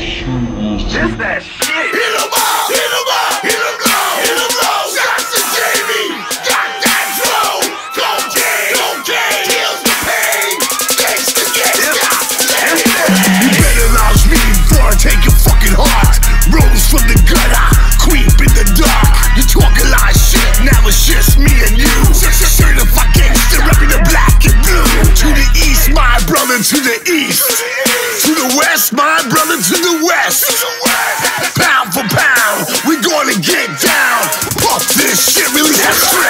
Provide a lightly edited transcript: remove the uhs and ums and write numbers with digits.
Just that shit. Hit him up, hit him up, hit him low, hit him low. Shots to Jamie, got that flow. Don't game, kills the pain. Thanks to get got that. You better louse me, run, take your fucking heart. Rose from the gutter, creep in the dark. You talk a lot of shit, now it's just me and you. Certified gangster, repping the black and blue. To the east, my brother, to the east. To the west, my brother, to the west. Pound for pound, we gonna get down. Fuck this shit, really has to